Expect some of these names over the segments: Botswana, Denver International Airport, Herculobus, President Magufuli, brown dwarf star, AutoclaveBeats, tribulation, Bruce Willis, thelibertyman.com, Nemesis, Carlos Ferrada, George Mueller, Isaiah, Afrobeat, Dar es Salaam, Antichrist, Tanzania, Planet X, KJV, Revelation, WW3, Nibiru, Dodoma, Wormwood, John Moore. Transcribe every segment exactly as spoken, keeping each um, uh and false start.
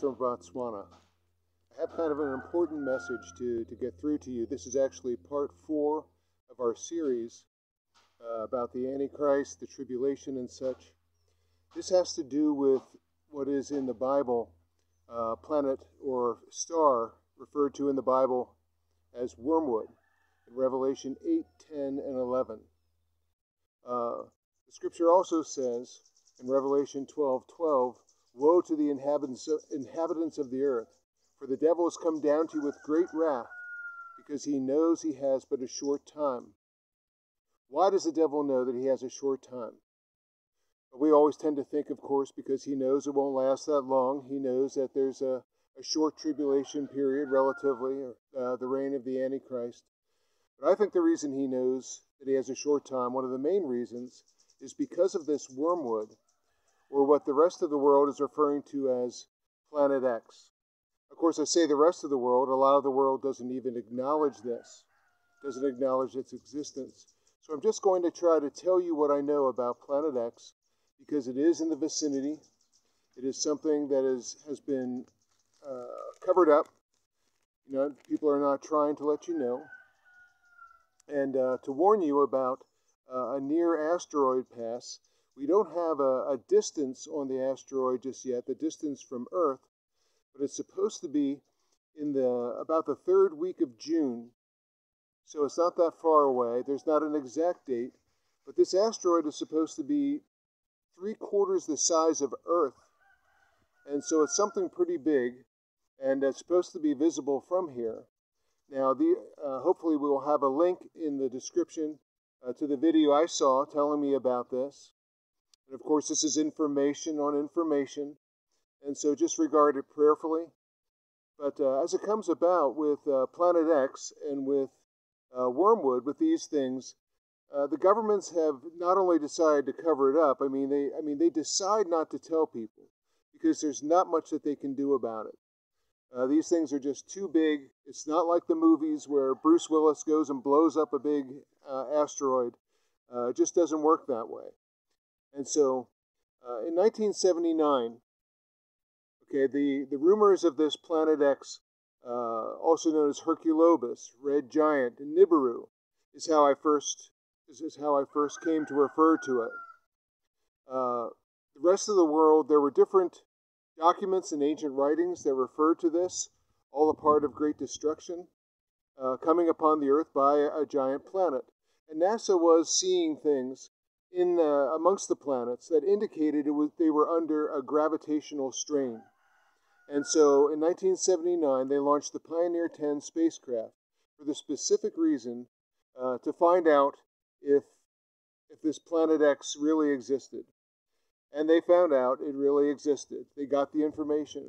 Greetings from Botswana. I have kind of an important message to, to get through to you. This is actually part four of our series uh, about the Antichrist, the tribulation and such. This has to do with what is in the Bible, uh, planet or star, referred to in the Bible as Wormwood, in Revelation eight, ten, and eleven. Uh, the scripture also says in Revelation twelve, twelve, "Woe to the inhabitants of, inhabitants of the earth, for the devil has come down to you with great wrath, because he knows he has but a short time." Why does the devil know that he has a short time? We always tend to think, of course, because he knows it won't last that long. He knows that there's a, a short tribulation period, relatively, or, uh, the reign of the Antichrist. But I think the reason he knows that he has a short time, one of the main reasons, is because of this wormwood, or what the rest of the world is referring to as Planet X. Of course, I say the rest of the world. A lot of the world doesn't even acknowledge this, doesn't acknowledge its existence. So I'm just going to try to tell you what I know about Planet X, because it is in the vicinity. It is something that is, has been uh, covered up. You know, people are not trying to let you know. And uh, to warn you about uh, a near asteroid pass. We don't have a, a distance on the asteroid just yet, the distance from Earth, but it's supposed to be in the about the third week of June. So it's not that far away. There's not an exact date, but this asteroid is supposed to be three quarters the size of Earth, and so it's something pretty big, and it's supposed to be visible from here. Now, the uh, hopefully we will have a link in the description uh, to the video I saw telling me about this. And of course, this is information on information, and so just regard it prayerfully. But uh, as it comes about with uh, Planet X and with uh, Wormwood, with these things, Uh, the governments have not only decided to cover it up. I mean, they I mean they decide not to tell people because there's not much that they can do about it. Uh, these things are just too big. It's not like the movies where Bruce Willis goes and blows up a big uh, asteroid. Uh, it just doesn't work that way. And so, uh, in nineteen seventy-nine, okay, the the rumors of this Planet X, uh, also known as Herculobus, Red Giant, and Nibiru, is how I first. This is how I first came to refer to it. Uh, the rest of the world, there were different documents and ancient writings that referred to this, all a part of great destruction, uh, coming upon the earth by a, a giant planet. And NASA was seeing things in uh, amongst the planets that indicated it was, they were under a gravitational strain. And so in nineteen seventy-nine, they launched the Pioneer ten spacecraft for the specific reason uh, to find out If, if this Planet X really existed. And they found out it really existed. They got the information.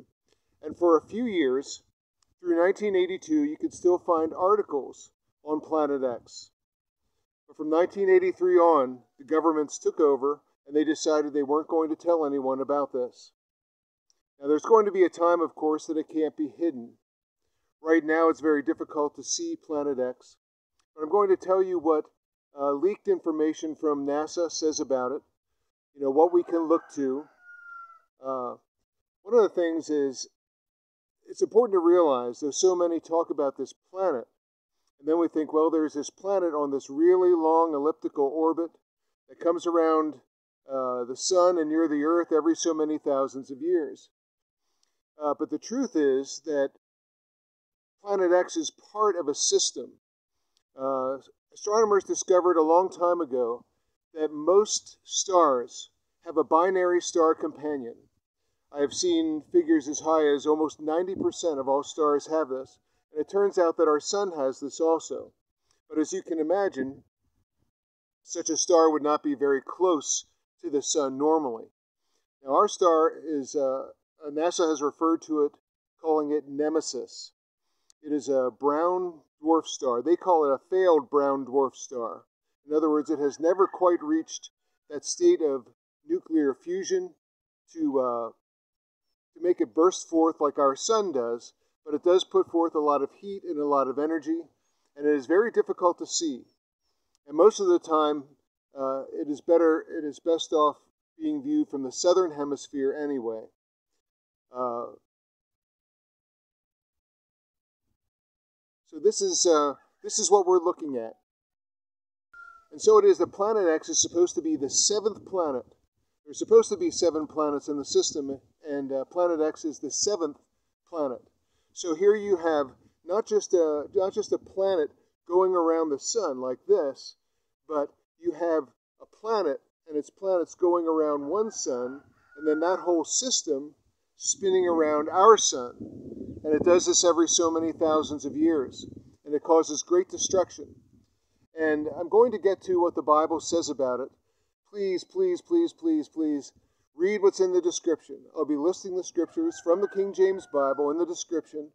And for a few years, through nineteen eighty-two, you could still find articles on Planet X. But from nineteen eighty-three on, the governments took over, and they decided they weren't going to tell anyone about this. Now, there's going to be a time, of course, that it can't be hidden. Right now, it's very difficult to see Planet X. But I'm going to tell you what Uh, leaked information from NASA says about it, you know, what we can look to. Uh, one of the things is, it's important to realize, there's so many talk about this planet, and then we think, well, there's this planet on this really long elliptical orbit that comes around uh, the sun and near the earth every so many thousands of years. Uh, but the truth is that Planet X is part of a system. Uh, Astronomers discovered a long time ago that most stars have a binary star companion. I have seen figures as high as almost ninety percent of all stars have this, and it turns out that our sun has this also. But as you can imagine, such a star would not be very close to the sun normally. Now, our star is, uh, NASA has referred to it, calling it Nemesis. It is a brown dwarf star. They call it a failed brown dwarf star. In other words, it has never quite reached that state of nuclear fusion to, uh, to make it burst forth like our sun does, but it does put forth a lot of heat and a lot of energy, and it is very difficult to see. And most of the time, uh, it is better, it is best off being viewed from the southern hemisphere anyway. Uh, So this is uh, this is what we're looking at. And so it is that Planet X is supposed to be the seventh planet. There's supposed to be seven planets in the system, and uh, Planet X is the seventh planet. So here you have not just a not just a planet going around the sun like this, but you have a planet and its planets going around one sun, and then that whole system spinning around our sun. And it does this every so many thousands of years, and it causes great destruction. And I'm going to get to what the Bible says about it. Please, please, please, please, please read what's in the description. I'll be listing the scriptures from the King James Bible in the description,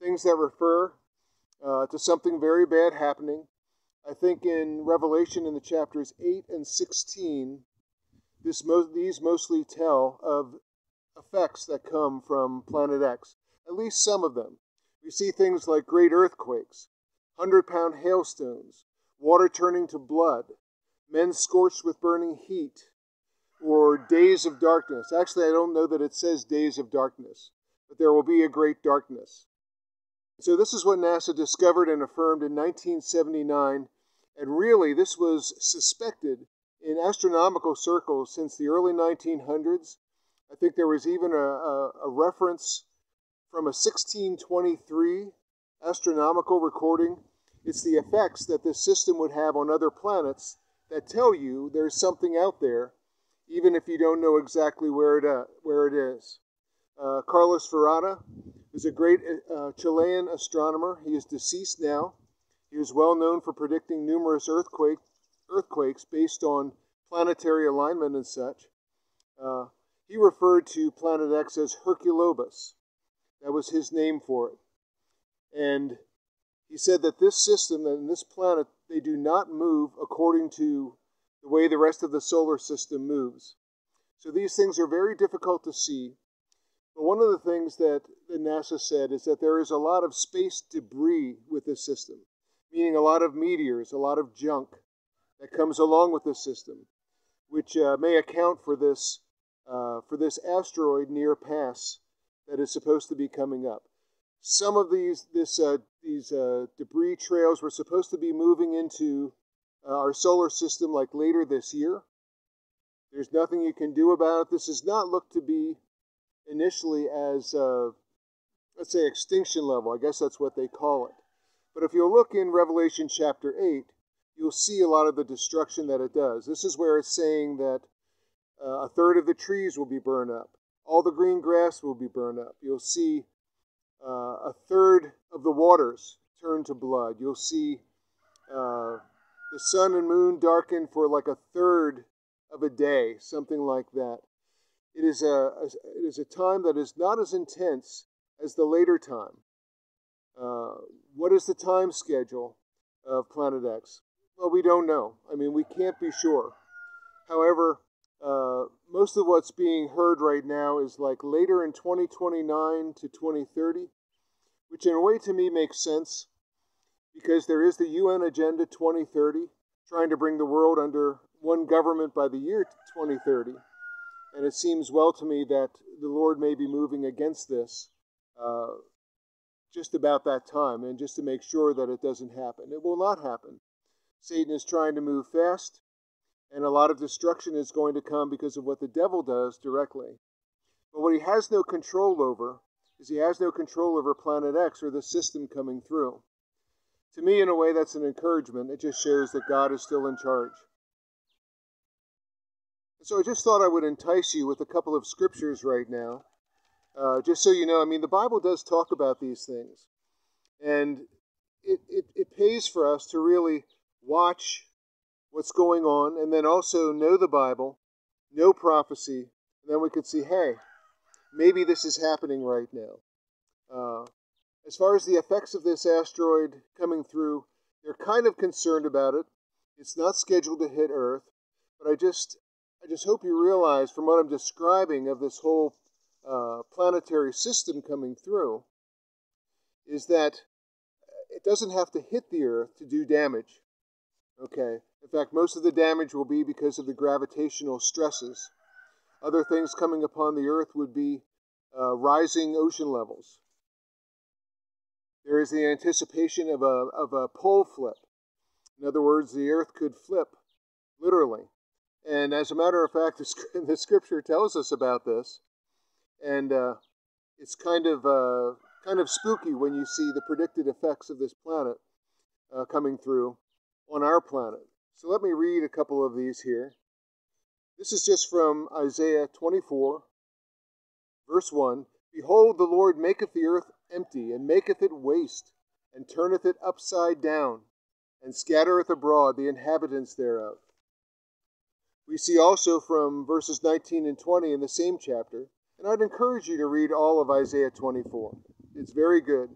things that refer uh, to something very bad happening. I think in Revelation, in the chapters eight and sixteen, this mo these mostly tell of effects that come from Planet X, at least some of them. We see things like great earthquakes, hundred-pound hailstones, water turning to blood, men scorched with burning heat, or days of darkness. Actually, I don't know that it says days of darkness, but there will be a great darkness. So this is what NASA discovered and affirmed in nineteen seventy-nine, and really this was suspected in astronomical circles since the early nineteen hundreds. I think there was even a, a, a reference from a sixteen twenty-three astronomical recording. It's the effects that this system would have on other planets that tell you there's something out there, even if you don't know exactly where it, uh, where it is. Uh, Carlos Ferrada is a great uh, Chilean astronomer. He is deceased now. He was well known for predicting numerous earthquake, earthquakes based on planetary alignment and such. Uh, he referred to Planet X as Herculobus. That was his name for it. And he said that this system and this planet, they do not move according to the way the rest of the solar system moves. So these things are very difficult to see. But one of the things that the NASA said is that there is a lot of space debris with this system, meaning a lot of meteors, a lot of junk that comes along with this system, which uh, may account for this, uh, for this asteroid near pass that is supposed to be coming up. Some of these, this, uh, these uh, debris trails were supposed to be moving into uh, our solar system like later this year. There's nothing you can do about it. This does not look to be initially as, uh, let's say, extinction level. I guess that's what they call it. But if you look in Revelation chapter eight, you'll see a lot of the destruction that it does. This is where it's saying that uh, a third of the trees will be burned up. All the green grass will be burned up. You'll see uh, a third of the waters turn to blood. You'll see uh, the sun and moon darken for like a third of a day, something like that. It is a, a, it is a time that is not as intense as the later time. Uh, what is the time schedule of Planet X? Well, we don't know. I mean, we can't be sure. However, uh, most of what's being heard right now is like later in twenty twenty-nine to twenty thirty, which in a way to me makes sense because there is the U N Agenda twenty thirty, trying to bring the world under one government by the year twenty thirty. And it seems well to me that the Lord may be moving against this uh, just about that time, and just to make sure that it doesn't happen. It will not happen. Satan is trying to move fast, and a lot of destruction is going to come because of what the devil does directly. But what he has no control over is he has no control over Planet X or the system coming through. To me, in a way, that's an encouragement. It just shows that God is still in charge. So I just thought I would entice you with a couple of scriptures right now, uh, just so you know. I mean, the Bible does talk about these things, and it, it, it pays for us to really watch what's going on, and then also know the Bible, know prophecy, and then we could see, hey, maybe this is happening right now. Uh, as far as the effects of this asteroid coming through, they're kind of concerned about it. It's not scheduled to hit Earth, but I just... I just hope you realize from what I'm describing of this whole uh, planetary system coming through is that it doesn't have to hit the Earth to do damage. Okay. In fact, most of the damage will be because of the gravitational stresses. Other things coming upon the Earth would be uh, rising ocean levels. There is the anticipation of a, of a pole flip. In other words, the earth could flip, literally. And as a matter of fact, the scripture tells us about this. And uh, it's kind of, uh, kind of spooky when you see the predicted effects of this planet uh, coming through on our planet. So let me read a couple of these here. This is just from Isaiah twenty-four, verse one. Behold, the Lord maketh the earth empty, and maketh it waste, and turneth it upside down, and scattereth abroad the inhabitants thereof. We see also from verses nineteen and twenty in the same chapter, and I'd encourage you to read all of Isaiah twenty-four. It's very good.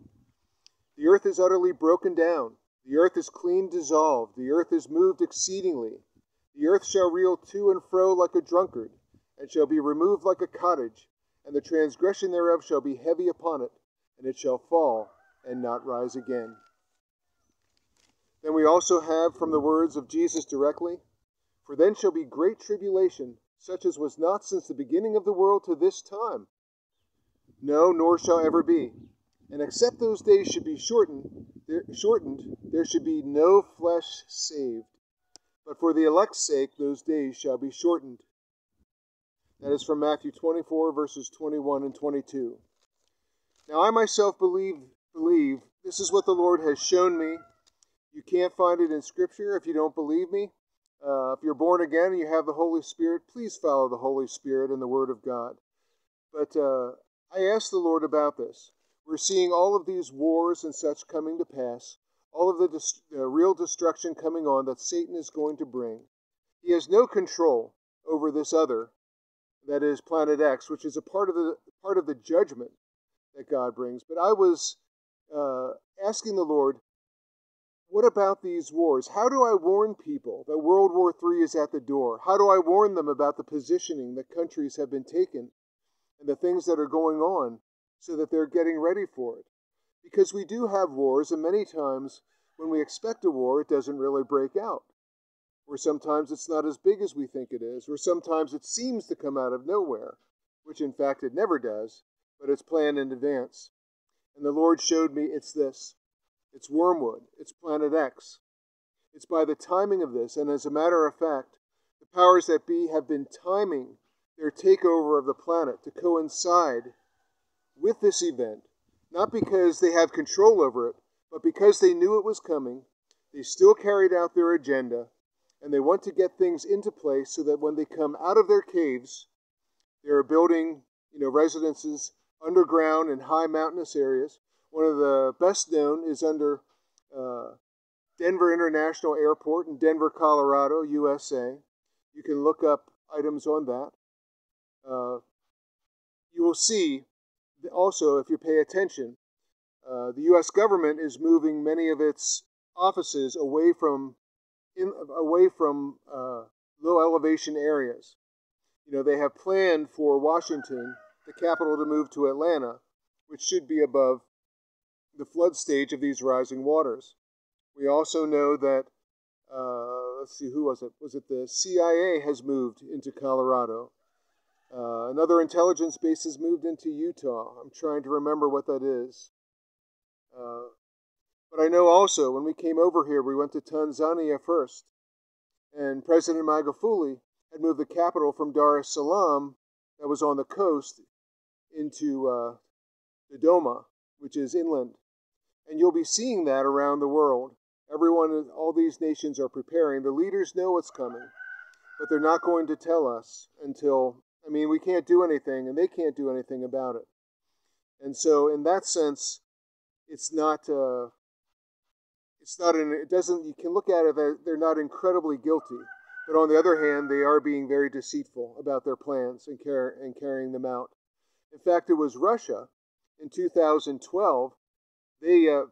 The earth is utterly broken down. The earth is clean dissolved. The earth is moved exceedingly. The earth shall reel to and fro like a drunkard, and shall be removed like a cottage, and the transgression thereof shall be heavy upon it, and it shall fall and not rise again. Then we also have from the words of Jesus directly, for then shall be great tribulation, such as was not since the beginning of the world to this time, no, nor shall ever be. And except those days should be shortened, there, shortened, there should be no flesh saved. But for the elect's sake, those days shall be shortened. That is from Matthew twenty-four, verses twenty-one and twenty-two. Now I myself believe, believe this is what the Lord has shown me. You can't find it in Scripture if you don't believe me. Uh, if you're born again and you have the Holy Spirit, please follow the Holy Spirit and the Word of God. But uh, I asked the Lord about this. We're seeing all of these wars and such coming to pass, all of the dest- uh, real destruction coming on that Satan is going to bring. He has no control over this other, that is Planet X, which is a part of the part of the judgment that God brings. But I was uh, asking the Lord, what about these wars? How do I warn people that World War Three is at the door? How do I warn them about the positioning that countries have been taken and the things that are going on so that they're getting ready for it? Because we do have wars, and many times when we expect a war, it doesn't really break out. Or sometimes it's not as big as we think it is, or sometimes it seems to come out of nowhere, which in fact it never does, but it's planned in advance. And the Lord showed me it's this. It's Wormwood. It's Planet X. It's by the timing of this, and as a matter of fact, the powers that be have been timing their takeover of the planet to coincide with this event, not because they have control over it, but because they knew it was coming. They still carried out their agenda, and they want to get things into place so that when they come out of their caves, they're building, you know, residences underground in high mountainous areas. One of the best known is under uh, Denver International Airport in Denver, Colorado, U S A. You can look up items on that. Uh, you will see also, if you pay attention, uh, the U S government is moving many of its offices away from in, away from uh, low elevation areas. You know, they have planned for Washington, the capital, to move to Atlanta, which should be above the flood stage of these rising waters. We also know that, uh, let's see, who was it? Was it the C I A has moved into Colorado? Uh, another intelligence base has moved into Utah. I'm trying to remember what that is. Uh, but I know also when we came over here, we went to Tanzania first. And President Magufuli had moved the capital from Dar es Salaam, that was on the coast, into uh, Dodoma, which is inland. And you'll be seeing that around the world. Everyone, all these nations are preparing. The leaders know what's coming, but they're not going to tell us until, I mean, we can't do anything, and they can't do anything about it. And so, in that sense, it's not, uh, it's not, an, it doesn't, you can look at it, they're not incredibly guilty. But on the other hand, they are being very deceitful about their plans and, car- and carrying them out. In fact, it was Russia. In two thousand twelve, they uh,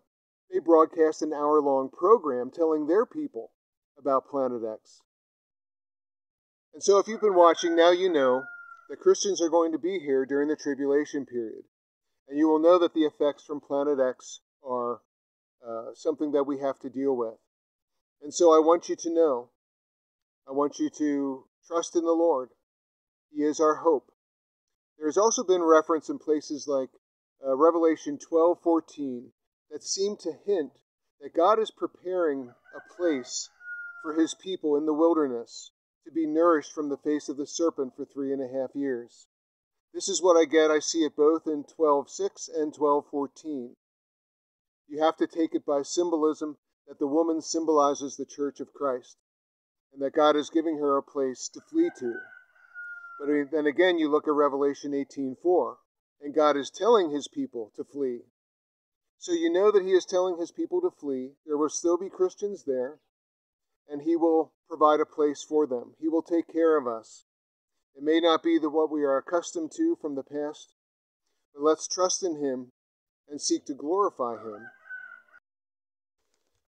they broadcast an hour-long program telling their people about Planet X. And so if you've been watching, now you know that Christians are going to be here during the tribulation period. And you will know that the effects from Planet X are uh, something that we have to deal with. And so I want you to know, I want you to trust in the Lord. He is our hope. There has also been reference in places like Uh, Revelation twelve fourteen that seem to hint that God is preparing a place for his people in the wilderness to be nourished from the face of the serpent for three and a half years. This is what I get. I see it both in twelve six and twelve fourteen. You have to take it by symbolism that the woman symbolizes the Church of Christ and that God is giving her a place to flee to. But then again, you look at Revelation eighteen four, and God is telling his people to flee. So you know that he is telling his people to flee. There will still be Christians there, and he will provide a place for them. He will take care of us. It may not be the, what we are accustomed to from the past, but let's trust in him and seek to glorify him.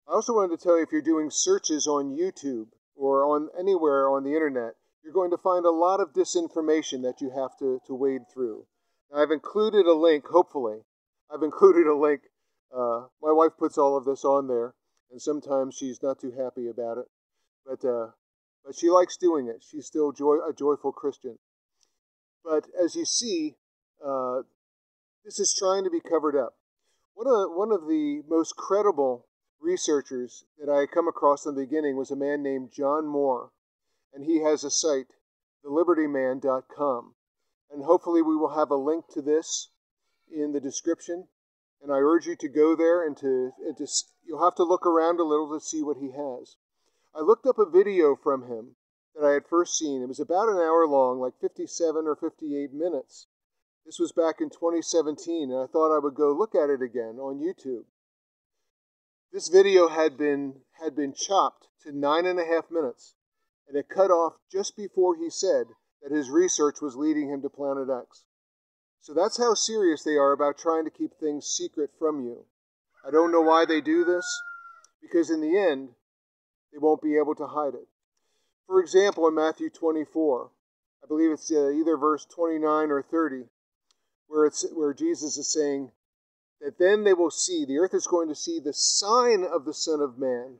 I also wanted to tell you, if you're doing searches on YouTube or on anywhere on the internet, you're going to find a lot of disinformation that you have to, to wade through. Now, I've included a link, hopefully. I've included a link. Uh, my wife puts all of this on there, and sometimes she's not too happy about it. But, uh, but she likes doing it. She's still joy, a joyful Christian. But as you see, uh, this is trying to be covered up. One of, one of the most credible researchers that I had come across in the beginning was a man named John Moore, and he has a site, the liberty man dot com, and hopefully we will have a link to this in the description, and I urge you to go there and to, and to you'll have to look around a little to see what he has. I looked up a video from him that I had first seen. It was about an hour long, like fifty-seven or fifty-eight minutes. This was back in twenty seventeen, and I thought I would go look at it again on YouTube. This video had been had been chopped to nine and a half minutes, and it cut off just before he said that his research was leading him to Planet X. So that's how serious they are about trying to keep things secret from you. I don't know why they do this, because in the end, they won't be able to hide it. For example, in Matthew twenty-four, I believe it's either verse twenty-nine or thirty, where it's where Jesus is saying that then they will see, the earth is going to see the sign of the Son of Man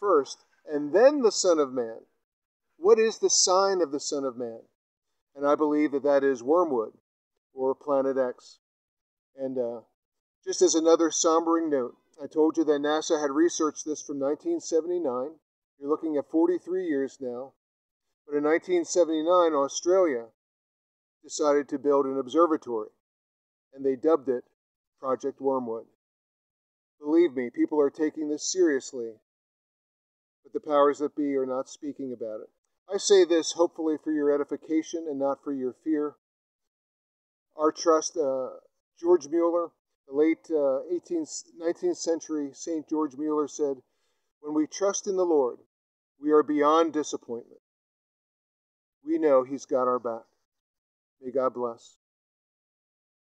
first, and then the Son of Man. What is the sign of the Son of Man? And I believe that that is Wormwood, or Planet X. And uh, just as another sombering note, I told you that NASA had researched this from nineteen seventy-nine. You're looking at forty-three years now. But in nineteen seventy-nine, Australia decided to build an observatory, and they dubbed it Project Wormwood. Believe me, people are taking this seriously, but the powers that be are not speaking about it. I say this hopefully for your edification and not for your fear. Our trust, uh, George Mueller, the late uh, eighteenth, nineteenth century Saint George Mueller said, "When we trust in the Lord, we are beyond disappointment. We know he's got our back." May God bless.